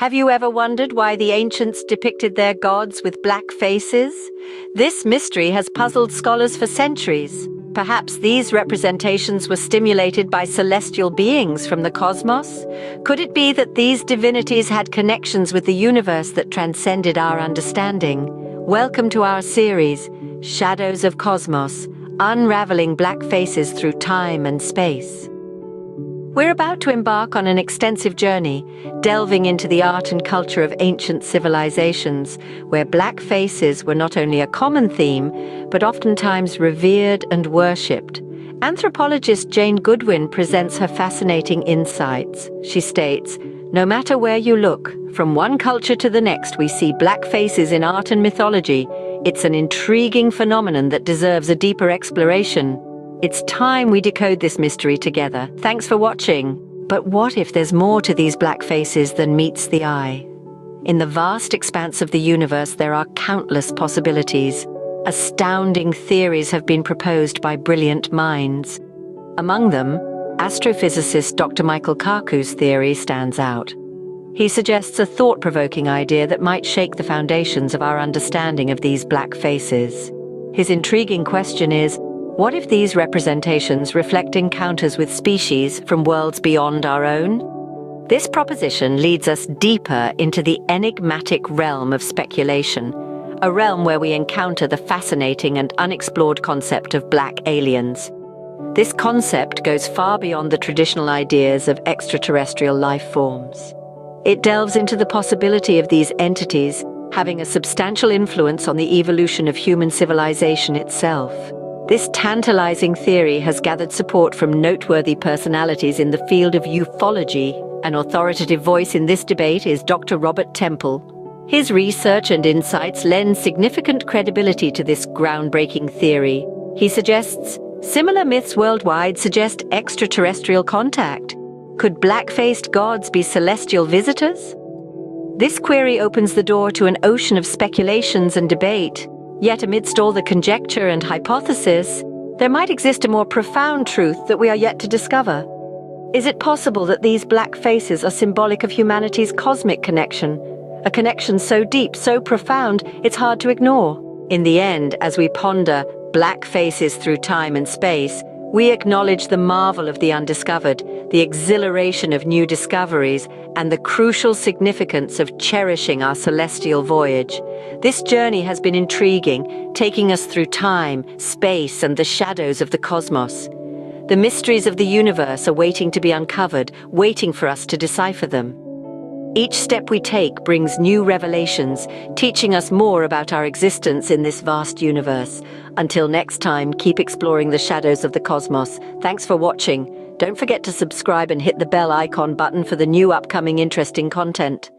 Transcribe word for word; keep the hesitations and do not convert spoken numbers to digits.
Have you ever wondered why the ancients depicted their gods with black faces? This mystery has puzzled scholars for centuries. Perhaps these representations were stimulated by celestial beings from the cosmos? Could it be that these divinities had connections with the universe that transcended our understanding? Welcome to our series, Shadows of the Cosmos, Unraveling Black Faces Through Time and Space. We're about to embark on an extensive journey, delving into the art and culture of ancient civilizations, where black faces were not only a common theme, but oftentimes revered and worshipped. Anthropologist Jane Goodwin presents her fascinating insights. She states, "No matter where you look, from one culture to the next, we see black faces in art and mythology. It's an intriguing phenomenon that deserves a deeper exploration. It's time we decode this mystery together. Thanks for watching. But what if there's more to these black faces than meets the eye? In the vast expanse of the universe, there are countless possibilities. Astounding theories have been proposed by brilliant minds. Among them, astrophysicist Doctor Michael Kaku's theory stands out. He suggests a thought-provoking idea that might shake the foundations of our understanding of these black faces. His intriguing question is, what if these representations reflect encounters with species from worlds beyond our own? This proposition leads us deeper into the enigmatic realm of speculation, a realm where we encounter the fascinating and unexplored concept of black aliens. This concept goes far beyond the traditional ideas of extraterrestrial life forms. It delves into the possibility of these entities having a substantial influence on the evolution of human civilization itself. This tantalizing theory has gathered support from noteworthy personalities in the field of ufology. An authoritative voice in this debate is Doctor Robert Temple. His research and insights lend significant credibility to this groundbreaking theory. He suggests, similar myths worldwide suggest extraterrestrial contact. Could black-faced gods be celestial visitors? This query opens the door to an ocean of speculations and debate. Yet amidst all the conjecture and hypothesis, there might exist a more profound truth that we are yet to discover. Is it possible that these black faces are symbolic of humanity's cosmic connection? A connection so deep, so profound, it's hard to ignore. In the end, as we ponder black faces through time and space, we acknowledge the marvel of the undiscovered, the exhilaration of new discoveries, and the crucial significance of cherishing our celestial voyage. This journey has been intriguing, taking us through time, space, and the shadows of the cosmos. The mysteries of the universe are waiting to be uncovered, waiting for us to decipher them. Each step we take brings new revelations, teaching us more about our existence in this vast universe. Until next time, keep exploring the shadows of the cosmos. Thanks for watching. Don't forget to subscribe and hit the bell icon button for the new upcoming interesting content.